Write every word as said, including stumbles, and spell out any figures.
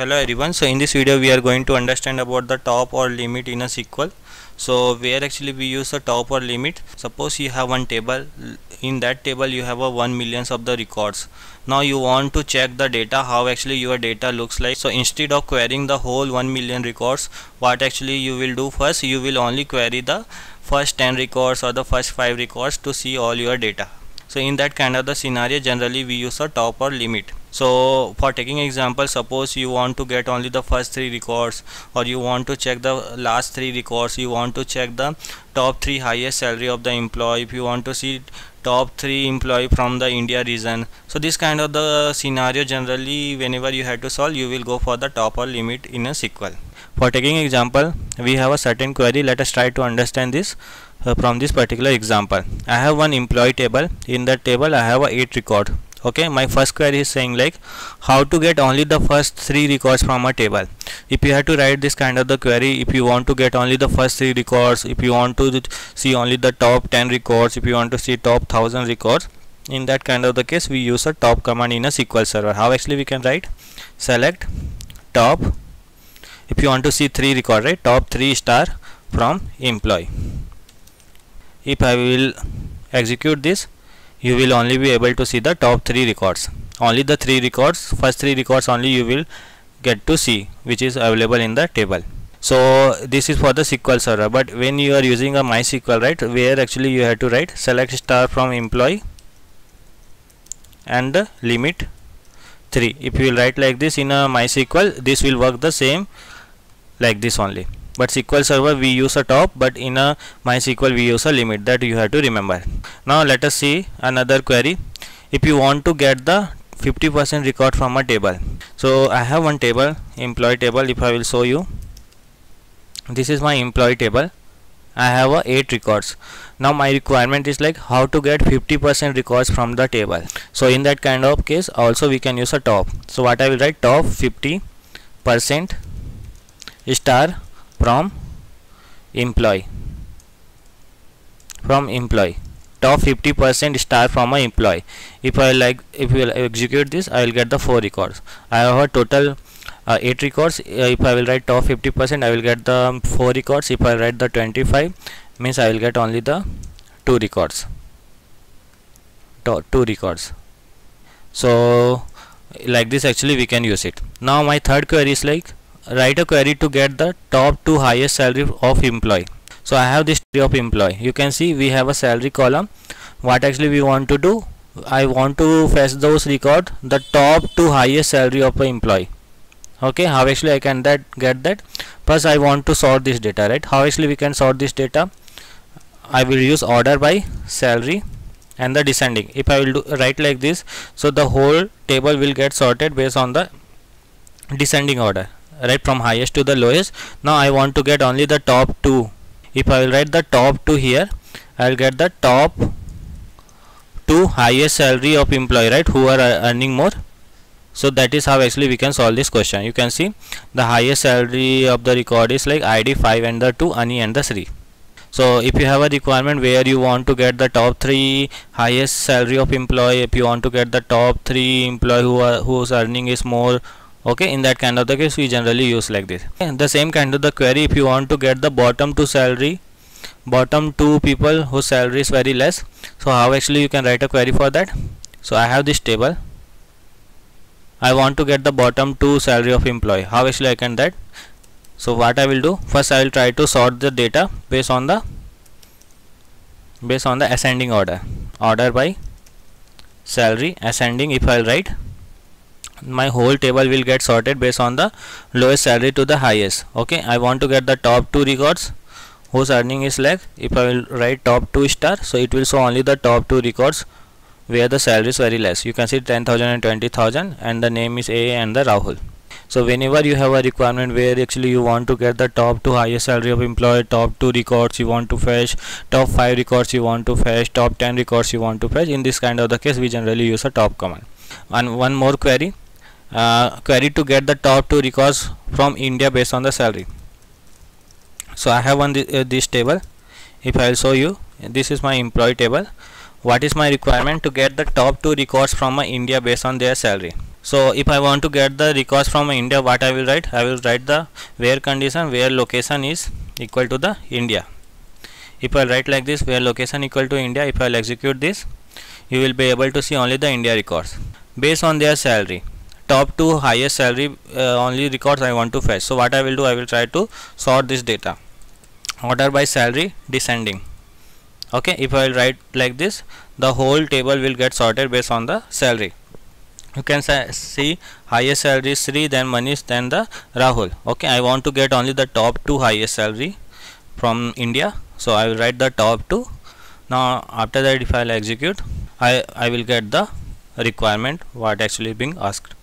Hello everyone. So in this video we are going to understand about the top or limit in a S Q L. So where actually we use the top or limit. Suppose you have one table. In that table you have a one millions of the records. Now you want to check the data, how actually your data looks like. So instead of querying the whole one million records, what actually you will do first, you will only query the first ten records or the first five records to see all your data. So in that kind of the scenario, generally we use a top or limit. So for taking example, suppose you want to get only the first three records, or you want to check the last three records, you want to check the top three highest salary of the employee, if you want to see top three employee from the India region. So this kind of the scenario, generally whenever you have to solve, you will go for the top or limit in a S Q L. For taking example, we have a certain query. Let us try to understand this uh, from this particular example. I have one employee table. In that table I have a eight record. Okay, my first query is saying like how to get only the first three records from a table. If you have to write this kind of the query, if you want to get only the first three records, if you want to see only the top ten records, if you want to see top thousand records, in that kind of the case we use a top command in a S Q L server. How actually we can write? Select top, if you want to see three record, right, top three star from employee. If I will execute this, you will only be able to see the top three records, only the three records, first three records only you will get to see, which is available in the table. So this is for the S Q L server, but when you are using a MySQL, right, where actually you have to write select star from employee and the limit three. If you will write like this in a MySQL, this will work the same like this only. But S Q L server we use a top, but in a MySQL we use a limit, that you have to remember. Now let us see another query. If you want to get the fifty percent record from a table. So I have one table, employee table. If I will show you, this is my employee table. I have a eight records. Now my requirement is like how to get fifty percent records from the table. So in that kind of case also we can use a top. So what I will write, top fifty percent star from employee, from employee, top fifty percent star from my employee. If I like, if you execute this, I will get the four records. I have a total uh, eight records. If I will write top fifty percent, I will get the four records. If I write the twenty-five, means I will get only the two records, two records. So like this actually we can use it. Now my third query is like write a query to get the top two highest salary of employee. So I have this tree of employee. You can see we have a salary column. What actually we want to do, I want to fetch those record, the top two highest salary of the employee. Okay, how actually I can that get that? First I want to sort this data, right? How actually we can sort this data? I will use order by salary and the descending. If I will do, write like this, so the whole table will get sorted based on the descending order, right, from highest to the lowest. Now I want to get only the top two. If I will write the top two here, I will get the top two highest salary of employee, right, who are earning more. So that is how actually we can solve this question. You can see the highest salary of the record is like I D five and the two, Ani and the three. So if you have a requirement where you want to get the top three highest salary of employee, if you want to get the top three employee who are whose earning is more, okay, in that kind of the case we generally use like this. And the same kind of the query, if you want to get the bottom two salary, bottom two people whose salary is very less. So how actually you can write a query for that? So I have this table, I want to get the bottom two salary of employee. How actually I can that? So what I will do, first I will try to sort the data based on the based on the ascending order, order by salary ascending. If I will write, my whole table will get sorted based on the lowest salary to the highest. Okay, I want to get the top two records whose earning is less. If I will write top two star, so it will show only the top two records where the salary is very less. You can see ten thousand and twenty thousand, and the name is A and the Rahul. So whenever you have a requirement where actually you want to get the top two highest salary of employee, top two records you want to fetch, top five records you want to fetch, top ten records you want to fetch, in this kind of the case we generally use a top command. And one more query, Uh, query to get the top two records from India based on the salary. So I have one th uh, this table. If I will show you, this is my employee table. What is my requirement? To get the top two records from uh, India based on their salary. So if I want to get the request from India, what I will write? I will write the where condition where location is equal to the India. If I write like this, where location equal to India, if I will execute this, you will be able to see only the India records. Based on their salary, top to highest salary uh, only records I want to fetch. So what I will do, I will try to sort this data, order by salary descending. Okay, if I will write like this, the whole table will get sorted based on the salary. You can see highest salary is Sri, then Manish, then the Rahul. Okay, I want to get only the top two highest salary from India. So I will write the top two. Now after that, if I will execute, I, I will get the requirement what actually being asked.